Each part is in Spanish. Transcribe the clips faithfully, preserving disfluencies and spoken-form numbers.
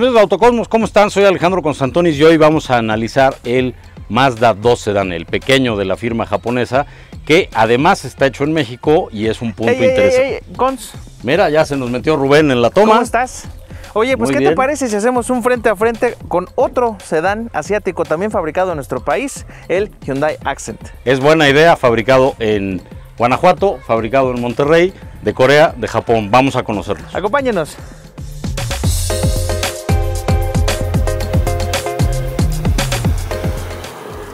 Amigos de Autocosmos, ¿cómo están? Soy Alejandro Constantonis y hoy vamos a analizar el Mazda dos Sedan, el pequeño de la firma japonesa, que además está hecho en México y es un punto ey, interesante. Ey, ey, Cons. Mira, ya se nos metió Rubén en la toma. ¿Cómo estás? Oye, pues, Muy ¿qué bien. te parece si hacemos un frente a frente con otro sedán asiático también fabricado en nuestro país, el Hyundai Accent? Es buena idea, fabricado en Guanajuato, fabricado en Monterrey, de Corea, de Japón. Vamos a conocerlos. Acompáñenos.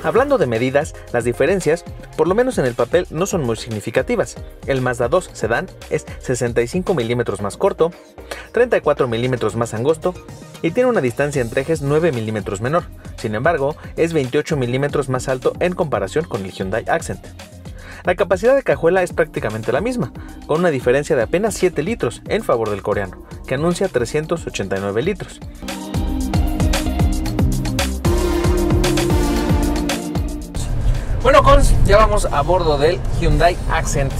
Hablando de medidas, las diferencias, por lo menos en el papel, no son muy significativas. El Mazda dos Sedan es sesenta y cinco milímetros más corto, treinta y cuatro milímetros más angosto y tiene una distancia entre ejes nueve milímetros menor. Sin embargo, es veintiocho milímetros más alto en comparación con el Hyundai Accent. La capacidad de cajuela es prácticamente la misma, con una diferencia de apenas siete litros en favor del coreano, que anuncia trescientos ochenta y nueve litros. Bueno, Cons, ya vamos a bordo del Hyundai Accent.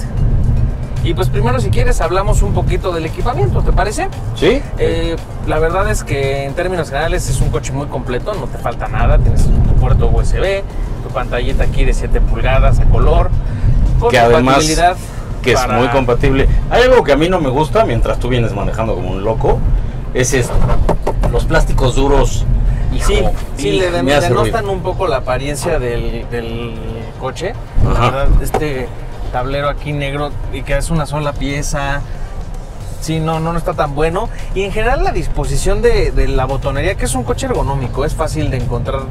Y pues primero, si quieres, hablamos un poquito del equipamiento, ¿te parece? Sí. Eh, la verdad es que en términos generales es un coche muy completo, no te falta nada. Tienes tu puerto U S B, tu pantallita aquí de siete pulgadas a color. Con que además, que es para... muy compatible. Hay algo que a mí no me gusta mientras tú vienes manejando como un loco, es esto, los plásticos duros. Sí, como, sí, le denotan un poco la apariencia del, del coche. Ajá. La verdad, este tablero aquí negro y que es una sola pieza, sí, no, no, no está tan bueno. Y en general la disposición de, de la botonería, que es un coche ergonómico, es fácil de encontrar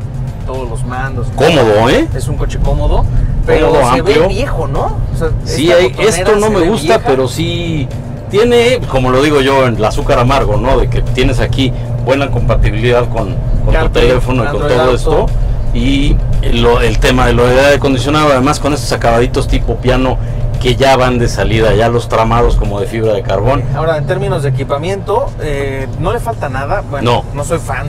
todos los mandos. Cómodo, ¿eh? Es un coche cómodo, pero cómodo, se amplio. Ve viejo, ¿no? O sea, sí, hay, esto no me gusta, vieja, pero sí tiene, como lo digo yo, el azúcar amargo, ¿no? De que tienes aquí buena compatibilidad con... con CarPlay, tu teléfono y con todo Auto. Esto y lo, el tema de lo de aire acondicionado, además con estos acabaditos tipo piano que ya van de salida, ya los tramados como de fibra de carbón. Ahora, en términos de equipamiento, eh, no le falta nada. Bueno, no. no soy fan,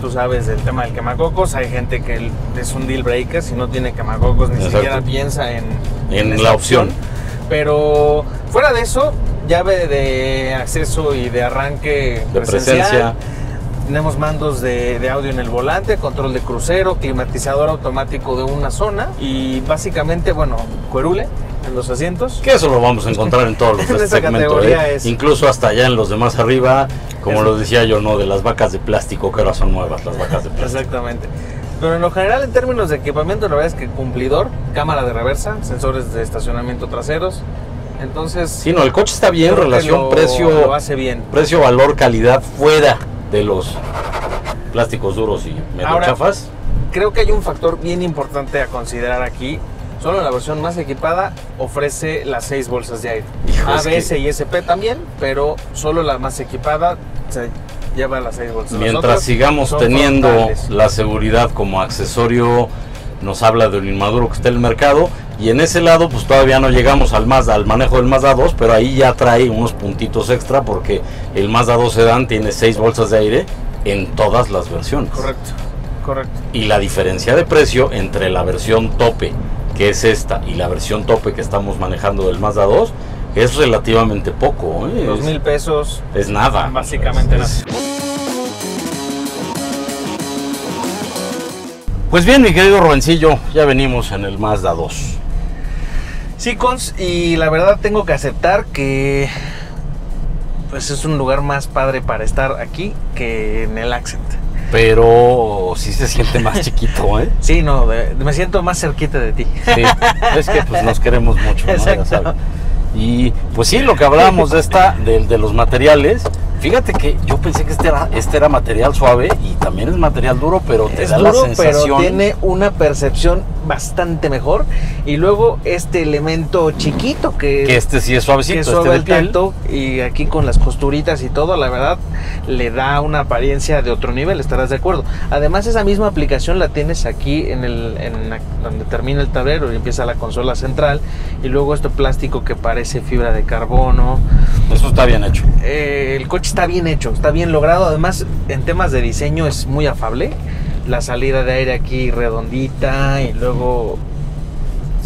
tú sabes, del tema del quemacocos. Hay gente que es un deal breaker si no tiene quemacocos, ni Exacto. siquiera piensa en, en, en la opción. opción. Pero fuera de eso, llave de acceso y de arranque de presencia. Tenemos mandos de, de audio en el volante, control de crucero, climatizador automático de una zona y básicamente, bueno, cuerule en los asientos. Que eso lo vamos a encontrar en todos los en esa segmentos, ¿eh? es... incluso hasta allá en los demás arriba, como eso. Lo decía yo, no de las vacas de plástico, que ahora son nuevas las vacas de plástico. Exactamente. Pero en lo general, en términos de equipamiento, la verdad es que cumplidor, cámara de reversa, sensores de estacionamiento traseros. Entonces, sí, no, el coche está bien, relación precio-valor-calidad fuera de los plásticos duros y medio chafas. Creo que hay un factor bien importante a considerar aquí. Solo la versión más equipada ofrece las seis bolsas de aire. Hijo, A B S es que... y S P también, pero solo la más equipada se lleva las seis bolsas. Mientras sigamos teniendo frontales. La seguridad como accesorio, nos habla de lo inmaduro que está el mercado. Y en ese lado, pues todavía no llegamos al Mazda, al manejo del Mazda dos, pero ahí ya trae unos puntitos extra porque el Mazda dos Sedan tiene seis bolsas de aire en todas las versiones. Correcto, correcto. Y la diferencia de precio entre la versión tope, que es esta, y la versión tope que estamos manejando del Mazda dos, es relativamente poco. ¿eh? Dos mil pesos. Es nada. Básicamente es, nada. Es... Pues bien, mi querido Rubencillo, ya venimos en el Mazda dos. Sí, Cons, y la verdad tengo que aceptar que pues es un lugar más padre para estar aquí que en el Accent. Pero sí se siente más chiquito, ¿eh? Sí, no, de, me siento más cerquita de ti. Sí, es que pues nos queremos mucho, ¿no? Exacto. Ya sabes. Y pues sí, lo que hablábamos de, esta, de, de los materiales. Fíjate que yo pensé que este era, este era material suave y también es material duro, pero te es da duro, la sensación. Pero tiene una percepción bastante mejor. Y luego este elemento chiquito que, que este sí es suavecito, que es suave este al tacto, y aquí con las costuritas y todo, la verdad le da una apariencia de otro nivel, estarás de acuerdo. Además, esa misma aplicación la tienes aquí en el en la, donde termina el tablero y empieza la consola central, y luego este plástico que parece fibra de carbono. Eso está bien hecho. Eh, el coche está bien hecho, está bien logrado. Además, en temas de diseño es muy afable. La salida de aire aquí redondita y luego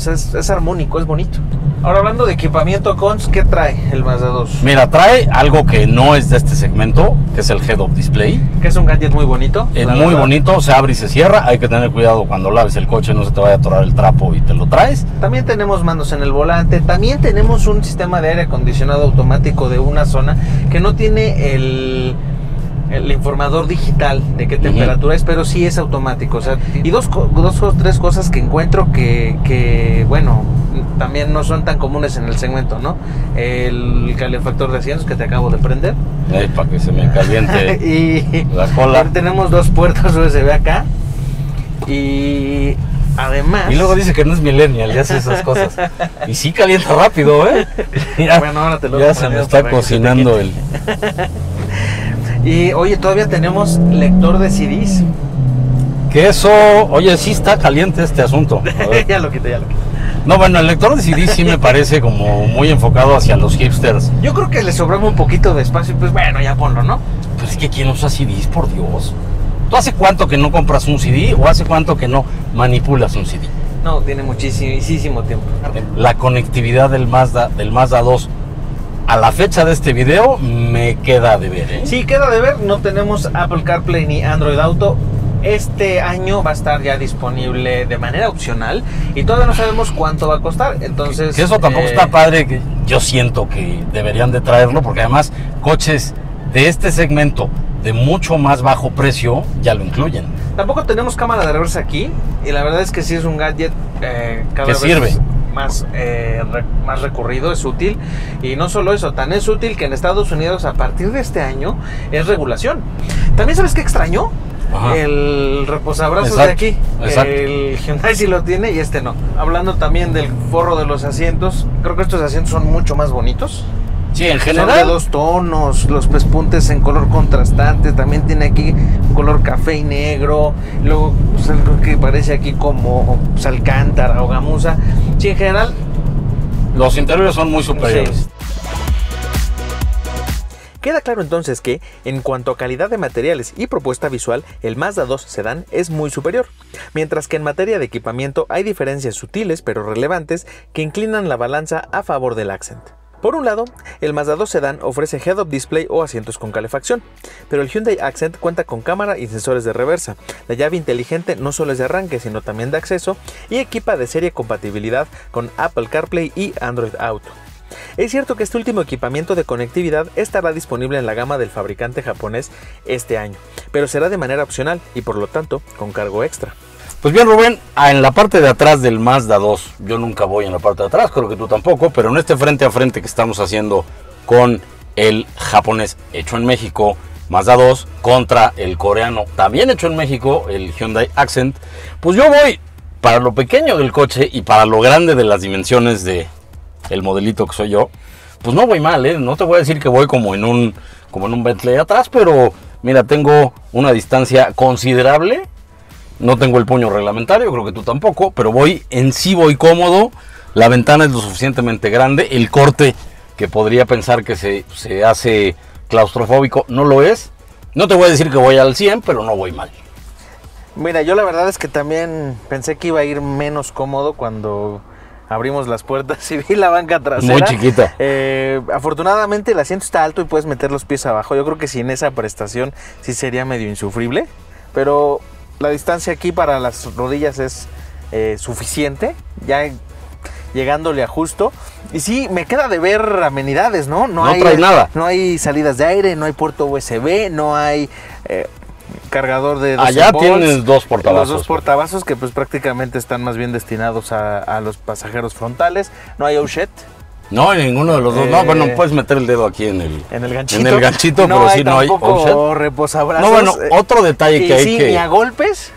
es, es armónico, es bonito. Ahora, hablando de equipamiento, Cons, ¿qué trae el Mazda dos? Mira, trae algo que no es de este segmento, que es el Head-Up Display. Que es un gadget muy bonito. Es muy verdad. bonito, se abre y se cierra. Hay que tener cuidado cuando laves el coche, no se te vaya a atorar el trapo y te lo traes. También tenemos manos en el volante. También tenemos un sistema de aire acondicionado automático de una zona que no tiene el... el informador digital de qué temperatura uh-huh. es, pero sí es automático. O sea, y dos dos o tres cosas que encuentro que, que, bueno, también no son tan comunes en el segmento, ¿no? El calefactor de asientos que te acabo de prender. Ay, para que se me caliente y la cola. Tenemos dos puertas U S B acá y... además... y luego dice que no es millennial, ya hace esas cosas. Y sí calienta rápido, ¿eh? Ya, bueno, ahora te lo ya se me está cocinando el... Y oye, todavía tenemos lector de C Ds. Que eso, oye, sí está caliente este asunto. Ya lo quité, ya lo quité. No, bueno, el lector de C D sí me parece como muy enfocado hacia los hipsters. Yo creo que le sobraba un poquito de espacio y pues bueno, ya ponlo, ¿no? Pero es que ¿quién usa C Ds, por Dios? ¿Tú hace cuánto que no compras un C D o hace cuánto que no manipulas un C D? No, tiene muchísimo tiempo. La conectividad del Mazda, del Mazda dos. A la fecha de este video me queda de ver, ¿eh? Sí, queda de ver. No tenemos Apple CarPlay ni Android Auto. Este año va a estar ya disponible de manera opcional y todavía no sabemos cuánto va a costar. Entonces, que, que eso tampoco eh... está padre. Que yo siento que deberían de traerlo, porque además coches de este segmento de mucho más bajo precio ya lo incluyen. Tampoco tenemos cámara de reversa aquí y la verdad es que sí es un gadget eh, cada que vez sirve. Más, eh, re, más recurrido, es útil. Y no solo eso, tan es útil que en Estados Unidos a partir de este año es regulación. También, ¿sabes qué extrañó? Ajá. El reposabrazos exacto, de aquí exacto. El Hyundai sí lo tiene y este no. Hablando también del forro de los asientos, creo que estos asientos son mucho más bonitos. Sí, en general son de dos tonos, los pespuntes en color contrastante. También tiene aquí un color café y negro. Luego pues, algo que parece aquí como pues, alcántara o gamuza. Sí, en general los interiores son muy superiores. Sí. Queda claro entonces que, en cuanto a calidad de materiales y propuesta visual, el Mazda dos Sedan es muy superior, mientras que en materia de equipamiento hay diferencias sutiles pero relevantes que inclinan la balanza a favor del Accent. Por un lado, el Mazda dos Sedan ofrece Head-Up Display o asientos con calefacción, pero el Hyundai Accent cuenta con cámara y sensores de reversa. La llave inteligente no solo es de arranque, sino también de acceso, y equipa de serie compatibilidad con Apple CarPlay y Android Auto. Es cierto que este último equipamiento de conectividad estará disponible en la gama del fabricante japonés este año, pero será de manera opcional y por lo tanto con cargo extra. Pues bien, Rubén, en la parte de atrás del Mazda dos, yo nunca voy en la parte de atrás, creo que tú tampoco, pero en este frente a frente que estamos haciendo con el japonés hecho en México, Mazda dos, contra el coreano también hecho en México, el Hyundai Accent, pues yo voy para lo pequeño del coche y para lo grande de las dimensiones de el modelito que soy yo, pues no voy mal, ¿eh? No te voy a decir que voy como en un, como en un Bentley atrás, pero mira, tengo una distancia considerable. No tengo el puño reglamentario, creo que tú tampoco, pero voy en sí, voy cómodo. La ventana es lo suficientemente grande. El corte, que podría pensar que se, se hace claustrofóbico, no lo es. No te voy a decir que voy al cien, pero no voy mal. Mira, yo la verdad es que también pensé que iba a ir menos cómodo cuando abrimos las puertas y vi la banca trasera. Muy chiquita. Eh, afortunadamente el asiento está alto y puedes meter los pies abajo. Yo creo que sin esa prestación sí sería medio insufrible, pero... la distancia aquí para las rodillas es eh, suficiente, ya llegándole a justo. Y sí, me queda de ver amenidades, ¿no? No, no hay, trae nada. No hay salidas de aire, no hay puerto U S B, no hay eh, cargador de doce Allá volts, tienes dos portavasos. Los dos portavasos que pues prácticamente están más bien destinados a, a los pasajeros frontales. No hay outlet. No, ninguno de los dos. Eh, no, bueno, puedes meter el dedo aquí en el, en el ganchito, en el ganchito no pero si sí, no hay reposabrazos. No, bueno, otro detalle eh, que hay sí, que... y a golpes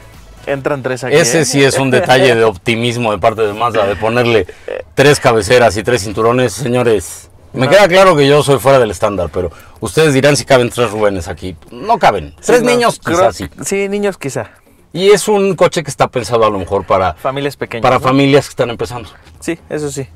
entran tres aquí. Ese sí es un detalle de optimismo de parte de Mazda, de ponerle tres cabeceras y tres cinturones. Señores, me no. queda claro que yo soy fuera del estándar, pero ustedes dirán si caben tres Rubénes aquí. No caben. Sí, tres no, niños creo, quizás sí. Sí, niños quizá. Y es un coche que está pensado a lo mejor para... familias pequeñas. Para ¿no? familias que están empezando. Sí, eso sí.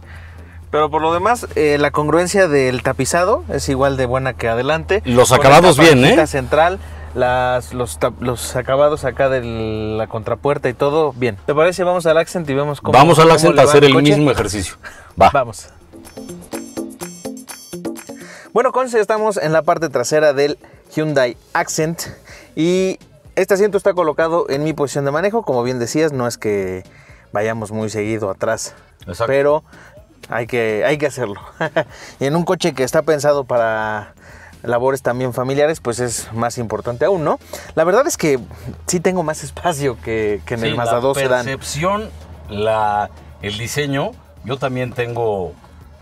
Pero por lo demás, eh, la congruencia del tapizado es igual de buena que adelante. Los acabados bien, ¿eh? La central, las, los, los acabados acá de la contrapuerta y todo, bien. ¿Te parece? Vamos al Accent y vemos cómo... Vamos al Accent a hacer el mismo ejercicio. Va. Vamos. Bueno, Conce, estamos en la parte trasera del Hyundai Accent y este asiento está colocado en mi posición de manejo. Como bien decías, no es que vayamos muy seguido atrás. Exacto. Pero hay que, hay que hacerlo. Y en un coche que está pensado para labores también familiares, pues es más importante aún, ¿no? La verdad es que sí tengo más espacio que, que en sí, el Mazda dos Sedán. La percepción, la, el diseño, yo también tengo,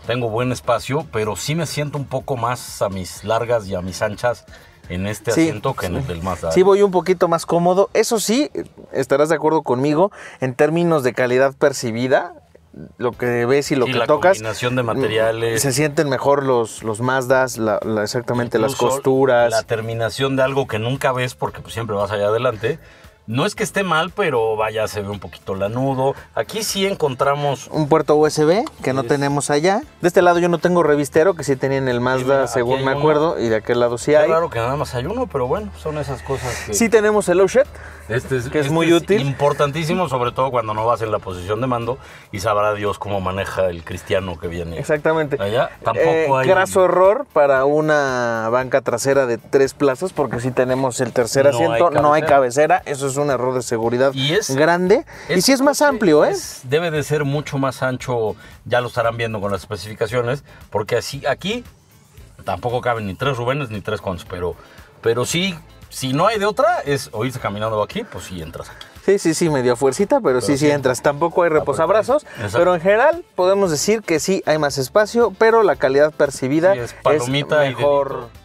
tengo buen espacio, pero sí me siento un poco más a mis largas y a mis anchas en este asiento sí, que en el del Mazda. Sí, voy un poquito más cómodo. Eso sí, estarás de acuerdo conmigo, en términos de calidad percibida, lo que ves y lo sí, que la tocas, combinación de materiales. Se sienten mejor los, los Mazdas, la, la, exactamente las costuras. La terminación de algo que nunca ves porque pues, siempre vas allá adelante. No es que esté mal, pero vaya, se ve un poquito lanudo. Aquí sí encontramos... un puerto U S B que no es. tenemos allá. De este lado yo no tengo revistero, que sí tenía en el Mazda, mira, según me acuerdo. Uno. Y de aquel lado sí hay. Es raro que nada más hay uno, pero bueno, son esas cosas que... Sí tenemos el offset, este es, que es este muy es útil. Importantísimo, sobre todo cuando no vas en la posición de mando. Y sabrá Dios cómo maneja el cristiano que viene. Exactamente. Allá tampoco eh, hay... Graso error para una banca trasera de tres plazas, porque sí tenemos el tercer no asiento. Hay no hay cabecera, eso es es un error de seguridad y es, grande es, y si sí es más amplio, ¿eh? Es, debe de ser mucho más ancho, ya lo estarán viendo con las especificaciones, porque así aquí tampoco caben ni tres Rubénes ni tres Cons, pero, pero sí, si no hay de otra, es o irse caminando aquí, pues sí entras aquí. Sí, sí, sí, medio fuercita, pero, pero sí, sí, sí entras. Tampoco hay reposabrazos, pero en general podemos decir que sí hay más espacio, pero la calidad percibida sí, es, palomita es mejor. Y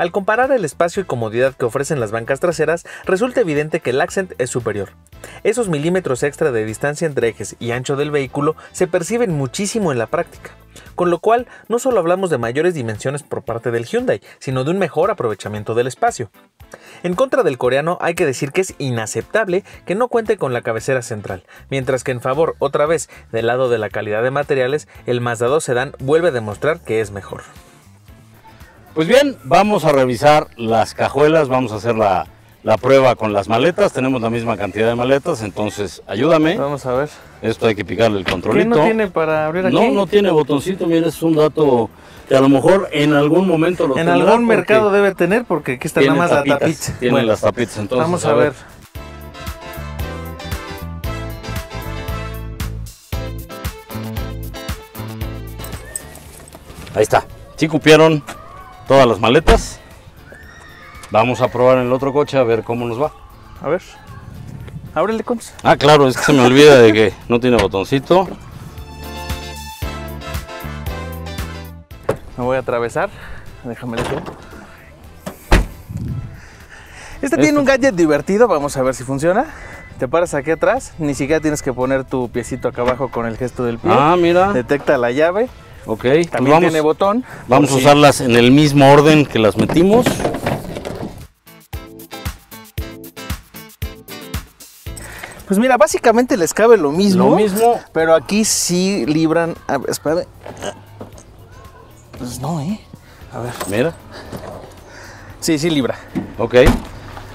al comparar el espacio y comodidad que ofrecen las bancas traseras, resulta evidente que el Accent es superior. Esos milímetros extra de distancia entre ejes y ancho del vehículo se perciben muchísimo en la práctica, con lo cual no solo hablamos de mayores dimensiones por parte del Hyundai, sino de un mejor aprovechamiento del espacio. En contra del coreano hay que decir que es inaceptable que no cuente con la cabecera central, mientras que en favor, otra vez, del lado de la calidad de materiales, el Mazda dos Sedán vuelve a demostrar que es mejor. Pues bien, vamos a revisar las cajuelas, vamos a hacer la, la prueba con las maletas. Tenemos la misma cantidad de maletas, entonces ayúdame. Vamos a ver. Esto hay que picarle el controlito. ¿Qué no tiene para abrir aquí? No, no tiene botoncito, mira, es un dato que a lo mejor en algún momento lo tendrá. En algún mercado debe tener, porque aquí está nada más la tapita. Tiene bueno, las tapitas, entonces. Vamos a, a ver. ver. Ahí está, sí cupieron todas las maletas. Vamos a probar en el otro coche a ver cómo nos va. A ver, ábrele, Cons. Ah, claro, es que se me olvida de que no tiene botoncito. Me voy a atravesar, déjame decir. Este Esto. tiene un gadget divertido, vamos a ver si funciona. Te paras aquí atrás, ni siquiera tienes que poner tu piecito acá abajo con el gesto del pie. Ah, mira. Detecta la llave. Ok, también pues vamos, tiene botón. Vamos a sí. usarlas en el mismo orden que las metimos. Pues mira, básicamente les cabe lo mismo. Lo mismo. Pero aquí sí libran. A ver, espérate. Pues no, ¿eh? A ver. Mira. Sí, sí libra. Ok.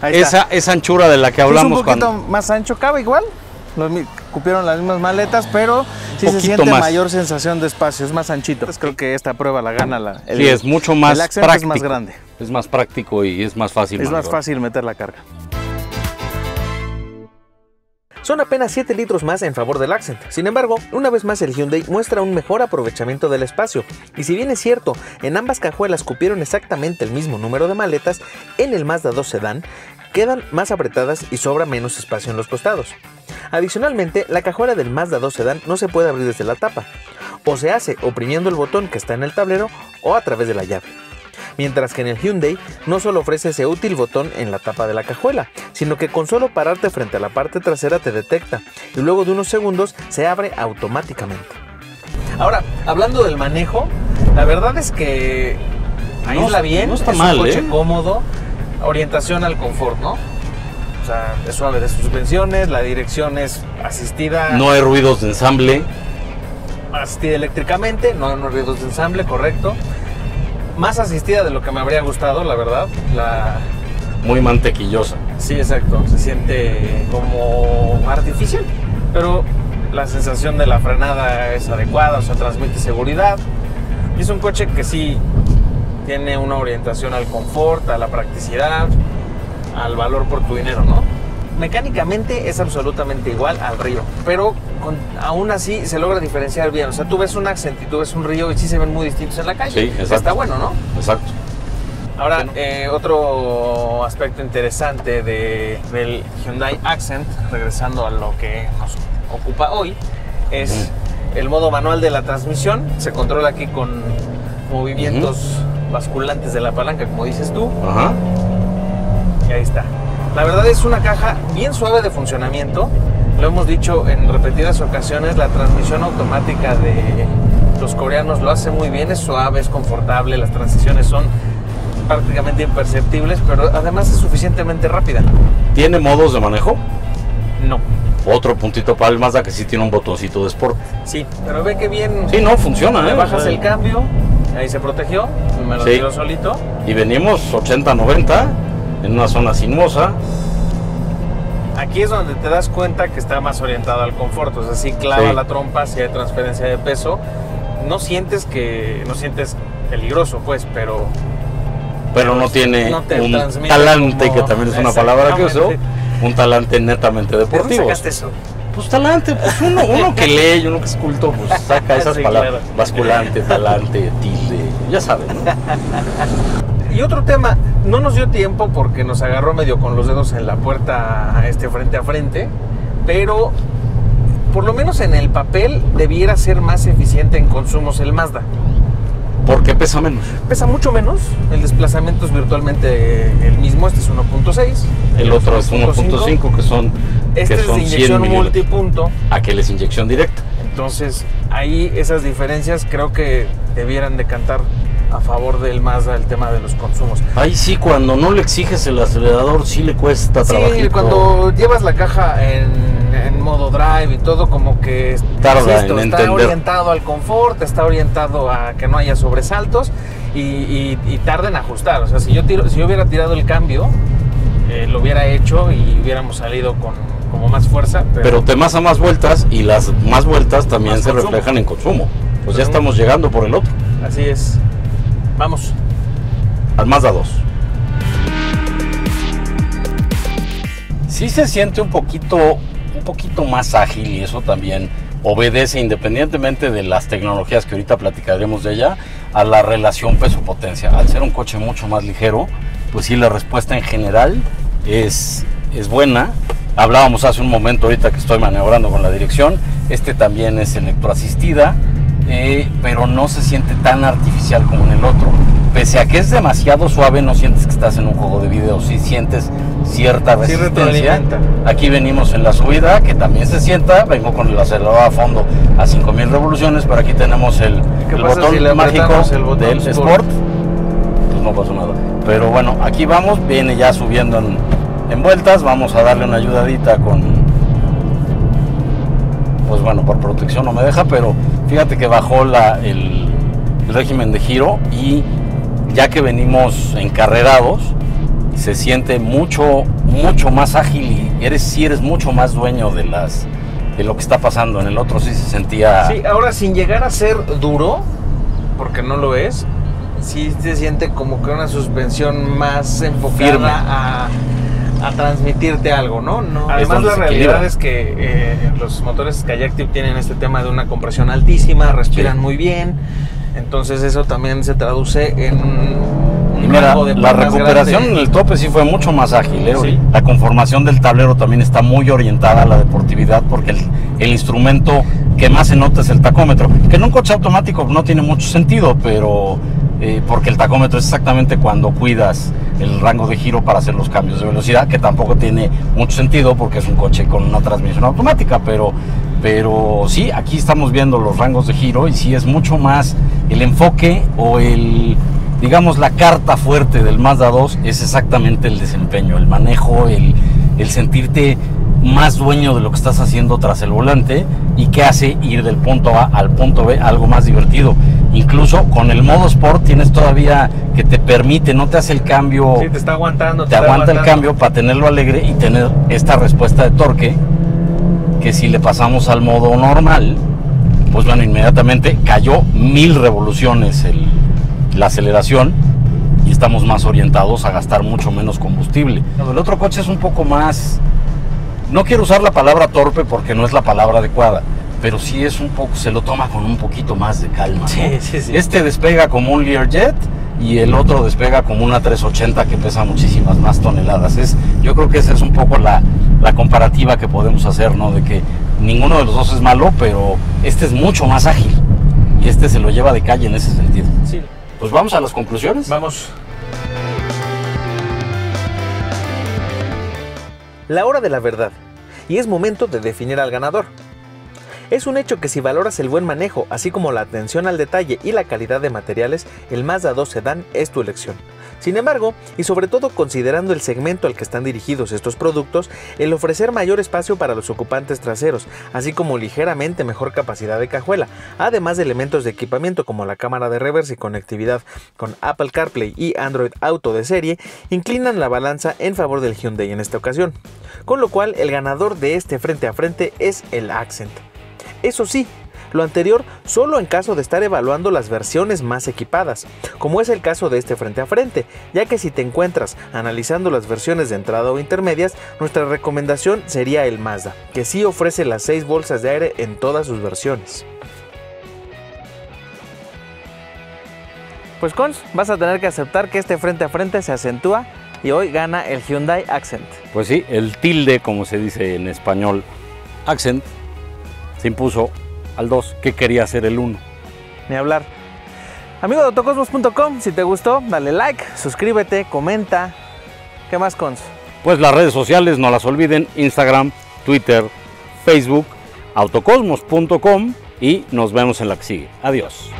Ahí esa, está. esa anchura de la que hablamos. Es un poquito cuando... más ancho, cabe igual. Los cupieron las mismas maletas, pero sí se siente más. Mayor sensación de espacio, es más anchito. Entonces creo que esta prueba la gana la. El, sí, es mucho más el Accent práctico. Es más grande. Es más práctico y es más fácil. Es más fácil meter la carga. Son apenas siete litros más en favor del Accent. Sin embargo, una vez más el Hyundai muestra un mejor aprovechamiento del espacio. Y si bien es cierto, en ambas cajuelas cupieron exactamente el mismo número de maletas, en el Mazda dos Sedán quedan más apretadas y sobra menos espacio en los costados. Adicionalmente, la cajuela del Mazda dos Sedán no se puede abrir desde la tapa, o se hace oprimiendo el botón que está en el tablero o a través de la llave. Mientras que en el Hyundai no solo ofrece ese útil botón en la tapa de la cajuela, sino que con solo pararte frente a la parte trasera te detecta y luego de unos segundos se abre automáticamente. Ahora, hablando del manejo, la verdad es que aísla bien, no está mal, es un coche eh. cómodo, orientación al confort, ¿no? O sea, es suave de suspensiones, la dirección es asistida. No hay ruidos de ensamble. Asistida eléctricamente, no hay ruidos de ensamble, correcto. más asistida de lo que me habría gustado, la verdad. La... Muy mantequillosa. Sí, exacto. Se siente como artificial, pero la sensación de la frenada es adecuada, o sea, transmite seguridad. Y es un coche que sí tiene una orientación al confort, a la practicidad, al valor por tu dinero, ¿no? Mecánicamente es absolutamente igual al Río, pero con, aún así se logra diferenciar bien. O sea, tú ves un Accent y tú ves un Río y sí se ven muy distintos en la calle. Sí, exacto. Está bueno, ¿no? Exacto. Ahora, bueno. eh, otro aspecto interesante de, del Hyundai Accent, regresando a lo que nos ocupa hoy, es uh-huh. el modo manual de la transmisión. Se controla aquí con movimientos uh-huh. basculantes de la palanca, como dices tú. Ajá. Uh-huh. Y ahí está. La verdad es una caja bien suave de funcionamiento. Lo hemos dicho en repetidas ocasiones, la transmisión automática de los coreanos lo hace muy bien, es suave, es confortable, las transiciones son prácticamente imperceptibles, pero además es suficientemente rápida. ¿Tiene modos de manejo? No. Otro puntito para el Mazda, que sí tiene un botoncito de sport. Sí, pero ve que bien. Sí, no, funciona. Le eh, bajas eh. el cambio, ahí se protegió, me lo sí. tiró solito. Y venimos ochenta, noventa. En una zona sinuosa. Aquí es donde te das cuenta que está más orientado al confort. O sea, si clava sí. la trompa, si hay transferencia de peso, no sientes que no sientes peligroso, pues, pero pero no, no tiene no te un talante, como, que también es una palabra que usó, un talante netamente deportivo. ¿Dónde sacaste eso? Pues talante, pues uno, uno que lee y uno que es culto, pues saca esas sí, palabras, claro. Basculante, talante, tilde, ya saben, ¿no? Y otro tema, no nos dio tiempo porque nos agarró medio con los dedos en la puerta, este, frente a frente, pero por lo menos en el papel debiera ser más eficiente en consumos el Mazda. Porque pesa menos. Pesa mucho menos, el desplazamiento es virtualmente el mismo, este es uno punto seis. El otro es uno punto cinco, que son Este que es son de inyección multipunto. Aquel es inyección directa. Entonces, ahí esas diferencias creo que debieran decantar a favor del Mazda el tema de los consumos. Ahí sí, cuando no le exiges el acelerador sí le cuesta trabajo. Sí, cuando llevas la caja en, en modo drive y todo, como que tarda en entender. Está orientado al confort, está orientado a que no haya sobresaltos y, y, y tarda en ajustar. O sea, si yo tiro, si yo hubiera tirado el cambio, eh, lo hubiera hecho y hubiéramos salido con como más fuerza. Pero, pero te masa más vueltas y las más vueltas también más se consumo. reflejan en consumo. Pues pero ya estamos llegando por el otro. Así es. Vamos al Mazda dos. Sí se siente un poquito, un poquito más ágil, y eso también obedece, independientemente de las tecnologías que ahorita platicaremos de ella, a la relación peso-potencia. Al ser un coche mucho más ligero, pues sí, la respuesta en general es, es buena. Hablábamos hace un momento, ahorita que estoy maniobrando con la dirección, este también es electroasistida. Eh, pero no se siente tan artificial como en el otro. Pese a que es demasiado suave, no sientes que estás en un juego de video, sí sientes cierta resistencia. Sí, aquí venimos en la subida, que también se sienta. Vengo con el acelerador a fondo a cinco mil revoluciones, pero aquí tenemos el, el botón si mágico el botón del Sport. Sport. Pues no pasó nada. Pero bueno, aquí vamos, viene ya subiendo en, en vueltas. Vamos a darle una ayudadita con... Pues bueno, por protección no me deja, pero fíjate que bajó la, el, el régimen de giro, y ya que venimos encarrerados, se siente mucho, mucho más ágil, y eres, sí eres mucho más dueño de, las, de lo que está pasando. En el otro sí se sentía... Sí, ahora sin llegar a ser duro, porque no lo es, sí se siente como que una suspensión más enfocada firme. a... a transmitirte algo, ¿no? no Además, la realidad es que eh, los motores Skyactiv tienen este tema de una compresión altísima, respiran sí. muy bien, entonces eso también se traduce en un y mira, rango de la recuperación grande. En el tope sí fue mucho más ágil, ¿eh? Sí. La conformación del tablero también está muy orientada a la deportividad, porque el, el instrumento que más se nota es el tacómetro, que en un coche automático no tiene mucho sentido, pero... Eh, porque el tacómetro es exactamente cuando cuidas el rango de giro para hacer los cambios de velocidad, que tampoco tiene mucho sentido porque es un coche con una transmisión automática, pero, pero sí, aquí estamos viendo los rangos de giro, y sí es mucho más el enfoque, o el, digamos, la carta fuerte del Mazda dos es exactamente el desempeño, el manejo, el, el sentirte más dueño de lo que estás haciendo tras el volante, y que hace ir del punto A al punto B algo más divertido. Incluso con el modo Sport tienes todavía que te permite, no te hace el cambio. Sí, te está aguantando. Te, te está aguanta aguantando. El cambio para tenerlo alegre y tener esta respuesta de torque, que si le pasamos al modo normal, pues bueno, inmediatamente cayó mil revoluciones el, la aceleración, y estamos más orientados a gastar mucho menos combustible. El otro coche es un poco más, no quiero usar la palabra torpe porque no es la palabra adecuada, pero sí es un poco, se lo toma con un poquito más de calma, sí, ¿no? Sí, sí. Este despega como un Learjet y el otro despega como una trescientos ochenta que pesa muchísimas más toneladas. Es, yo creo que esa es un poco la, la comparativa que podemos hacer, ¿no? De que ninguno de los dos es malo, pero este es mucho más ágil y este se lo lleva de calle en ese sentido. Sí. Pues vamos a las conclusiones. Vamos. La hora de la verdad, y es momento de definir al ganador. Es un hecho que si valoras el buen manejo, así como la atención al detalle y la calidad de materiales, el Mazda dos Sedán es tu elección. Sin embargo, y sobre todo considerando el segmento al que están dirigidos estos productos, el ofrecer mayor espacio para los ocupantes traseros, así como ligeramente mejor capacidad de cajuela, además de elementos de equipamiento como la cámara de reversa y conectividad con Apple CarPlay y Android Auto de serie, inclinan la balanza en favor del Hyundai en esta ocasión. Con lo cual, el ganador de este frente a frente es el Accent. Eso sí, lo anterior solo en caso de estar evaluando las versiones más equipadas, como es el caso de este frente a frente, ya que si te encuentras analizando las versiones de entrada o intermedias, nuestra recomendación sería el Mazda, que sí ofrece las seis bolsas de aire en todas sus versiones. Pues Cons, vas a tener que aceptar que este frente a frente se acentúa y hoy gana el Hyundai Accent. Pues sí, el tilde, como se dice en español, Accent, se impuso al dos, que quería hacer el uno. Ni hablar. Amigo de autocosmos punto com, si te gustó, dale like, suscríbete, comenta. ¿Qué más, Cons? Pues las redes sociales, no las olviden, Instagram, Twitter, Facebook, autocosmos punto com, y nos vemos en la que sigue. Adiós.